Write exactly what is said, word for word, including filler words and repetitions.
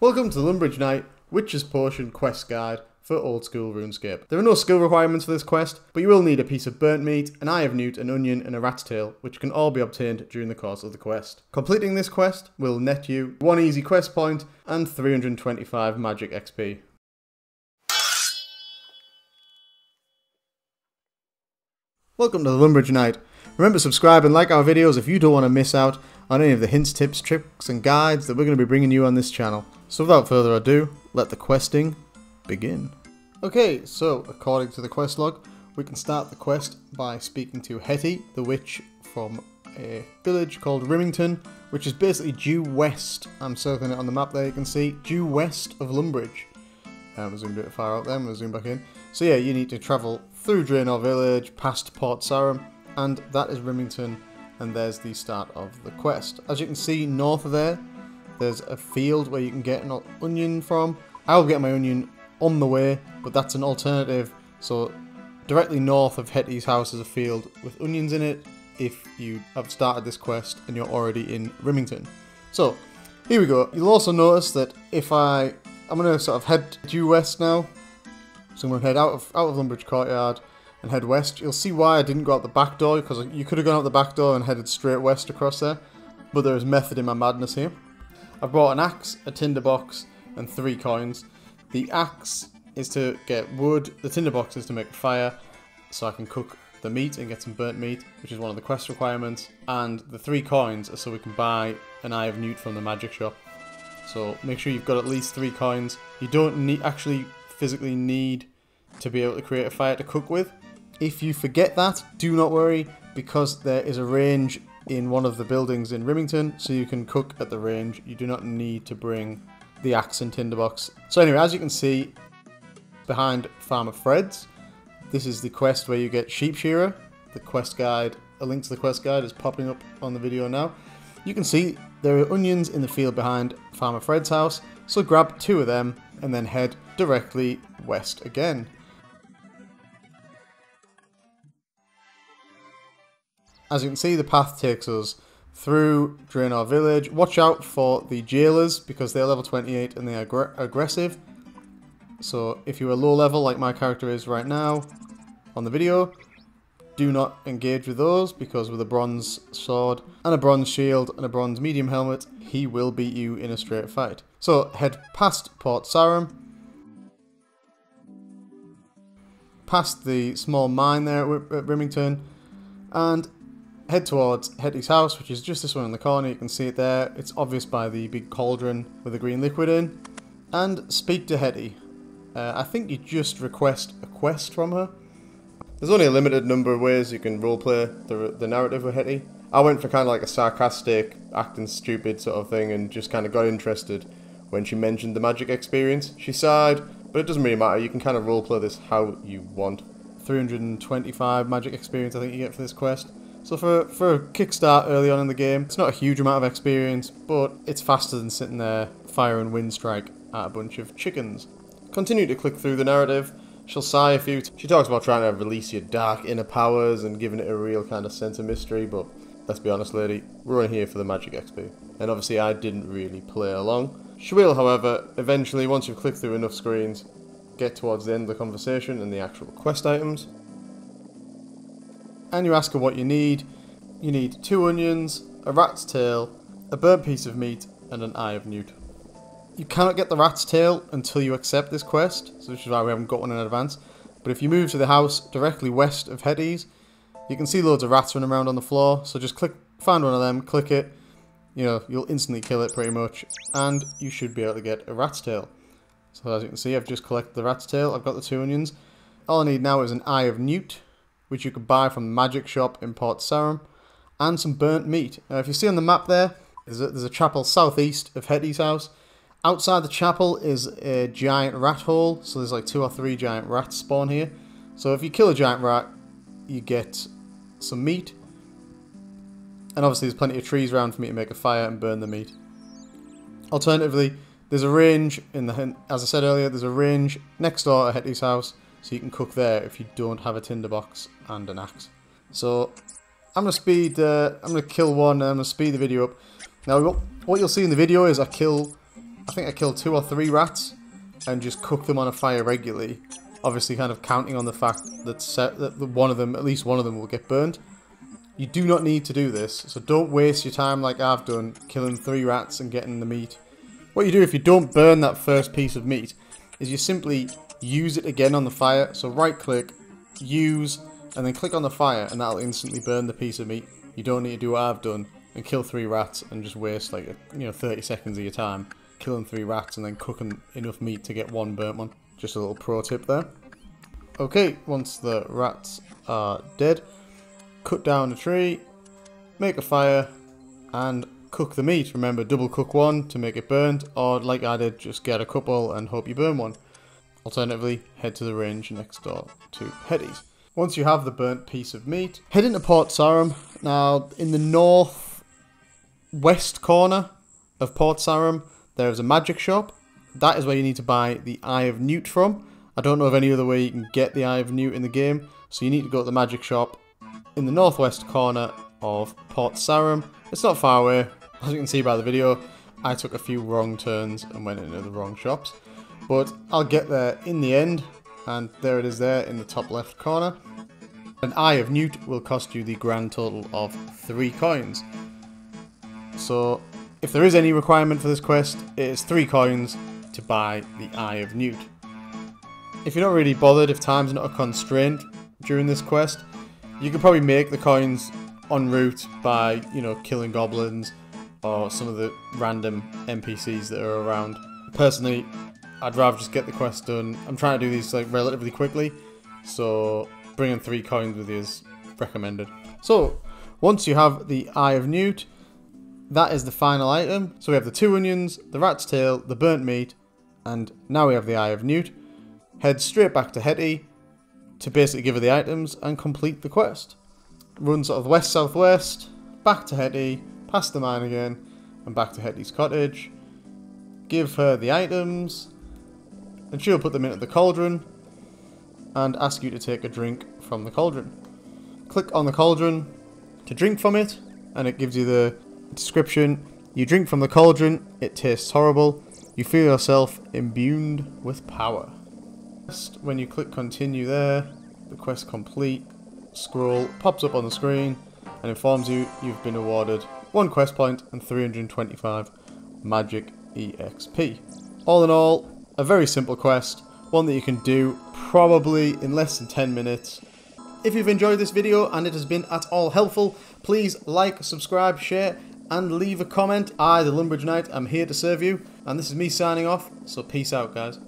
Welcome to the Lumbridge Knight Witch's Potion quest guide for Old School RuneScape. There are no skill requirements for this quest, but you will need a piece of burnt meat, an eye of newt, an onion and a rat's tail, which can all be obtained during the course of the quest. Completing this quest will net you one easy quest point and three hundred twenty-five magic X P. Welcome to the Lumbridge Knight. Remember, subscribe and like our videos if you don't want to miss out on any of the hints, tips, tricks and guides that we're going to be bringing you on this channel. So without further ado, let the questing begin. Okay, so according to the quest log, we can start the quest by speaking to Hetty, the witch from a village called Rimmington, which is basically due west. I'm circling it on the map there, you can see, due west of Lumbridge. Um, I zoomed a bit far out there, I'm going to zoom back in. So yeah, you need to travel through Draynor Village, past Port Sarum, and that is Rimmington, and there's the start of the quest. As you can see, north of there, there's a field where you can get an onion from. I'll get my onion on the way, but that's an alternative. So directly north of Hetty's house is a field with onions in it if you have started this quest and you're already in Rimmington. So here we go. You'll also notice that if I... I'm going to sort of head due west now. So I'm going to head out of, out of Lumbridge Courtyard and head west. You'll see why I didn't go out the back door, because you could have gone out the back door and headed straight west across there. But there is method in my madness here. I've brought an axe, a tinderbox, and three coins. The axe is to get wood, the tinderbox is to make a fire, so I can cook the meat and get some burnt meat, which is one of the quest requirements. And the three coins are so we can buy an Eye of Newt from the magic shop. So make sure you've got at least three coins. You don't need, actually physically need to be able to create a fire to cook with. If you forget that, do not worry, because there is a range in one of the buildings in Rimmington, so you can cook at the range. You do not need to bring the axe and tinderbox. So anyway, as you can see behind Farmer Fred's, this is the quest where you get sheep shearer. The quest guide, a link to the quest guide is popping up on the video now. You can see there are onions in the field behind Farmer Fred's house, so grab two of them and then head directly west again. As you can see, the path takes us through Draynor Village. Watch out for the jailers, because they're level twenty-eight and they are aggr aggressive. So if you are low level, like my character is right now on the video, do not engage with those, because with a bronze sword and a bronze shield and a bronze medium helmet, he will beat you in a straight fight. So head past Port Sarum, past the small mine there at Rimmington, and head towards Hetty's house, which is just this one in the corner. You can see it there. It's obvious by the big cauldron with the green liquid in. And speak to Hetty. Uh, I think you just request a quest from her. There's only a limited number of ways you can roleplay the, the narrative with Hetty. I went for kind of like a sarcastic, acting stupid sort of thing, and just kind of got interested when she mentioned the magic experience. She sighed, but it doesn't really matter. You can kind of roleplay this how you want. three hundred twenty-five magic experience I think you get for this quest. So for, for a kickstart early on in the game, it's not a huge amount of experience, but it's faster than sitting there fire and wind strike at a bunch of chickens. Continue to click through the narrative. She'll sigh a few. She talks about trying to release your dark inner powers and giving it a real kind of sense of mystery, but let's be honest, lady, we're only here for the magic X P. And obviously I didn't really play along. She will, however, eventually, once you've clicked through enough screens, get towards the end of the conversation and the actual quest items. And you ask her what you need. You need two onions, a rat's tail, a burnt piece of meat, and an Eye of Newt. You cannot get the rat's tail until you accept this quest, so which is why we haven't got one in advance. But if you move to the house directly west of Hetty's, you can see loads of rats running around on the floor, so just click, find one of them, click it, you know, you'll instantly kill it pretty much, and you should be able to get a rat's tail. So as you can see, I've just collected the rat's tail, I've got the two onions. All I need now is an Eye of Newt, which you can buy from the magic shop in Port Sarum, and some burnt meat. Now if you see on the map there, there's a, there's a chapel southeast of Hetty's house. Outside the chapel is a giant rat hole, so there's like two or three giant rats spawn here. So if you kill a giant rat, you get some meat. And obviously there's plenty of trees around for me to make a fire and burn the meat. Alternatively, there's a range, in the, as I said earlier, there's a range next door at Hetty's house, so you can cook there if you don't have a tinderbox and an axe. So I'm gonna speed. Uh, I'm gonna kill one. And I'm gonna speed the video up. Now what you'll see in the video is I kill I think I killed two or three rats and just cooked them on a fire regularly. Obviously kind of counting on the fact that, set, that one of them, at least one of them will get burned. You do not need to do this, so don't waste your time like I've done, killing three rats and getting the meat. What you do if you don't burn that first piece of meat is you simply use it again on the fire. So right click, use, and then click on the fire, and that'll instantly burn the piece of meat. You don't need to do what I've done and kill three rats and just waste like, you know, thirty seconds of your time killing three rats and then cooking enough meat to get one burnt one. Just a little pro tip there. Okay, once the rats are dead, cut down a tree, make a fire, and cook the meat. Remember, double cook one to make it burnt, or like I did, just get a couple and hope you burn one. Alternatively, head to the range next door to Hetty's. Once you have the burnt piece of meat, head into Port Sarum. Now, in the north west corner of Port Sarum, there is a magic shop. That is where you need to buy the Eye of Newt from. I don't know of any other way you can get the Eye of Newt in the game, so you need to go to the magic shop in the northwest corner of Port Sarum. It's not far away. As you can see by the video, I took a few wrong turns and went into the wrong shops. But I'll get there in the end, and there it is there in the top left corner. An Eye of Newt will cost you the grand total of three coins. So if there is any requirement for this quest, it is three coins to buy the Eye of Newt. If you're not really bothered, if time's not a constraint during this quest, you could probably make the coins en route by, you know, killing goblins or some of the random N P Cs that are around. Personally, I'd rather just get the quest done. I'm trying to do these like relatively quickly, so bringing three coins with you is recommended. So once you have the Eye of Newt, that is the final item. So we have the two onions, the rat's tail, the burnt meat, and now we have the Eye of Newt. Head straight back to Hetty to basically give her the items and complete the quest. Run sort of west-southwest, back to Hetty, past the mine again, and back to Hetty's cottage. Give her the items, and she'll put them into the cauldron, and ask you to take a drink from the cauldron. Click on the cauldron to drink from it, and it gives you the description. You drink from the cauldron, it tastes horrible. You feel yourself imbued with power. When you click continue there, the quest complete. Scroll pops up on the screen and informs you you've been awarded one quest point and three hundred twenty-five magic E X P. All in all, a very simple quest, one that you can do probably in less than ten minutes. If you've enjoyed this video and it has been at all helpful, please like, subscribe, share, and leave a comment. I, the Lumbridge Knight, am here to serve you, and this is me signing off, so peace out, guys.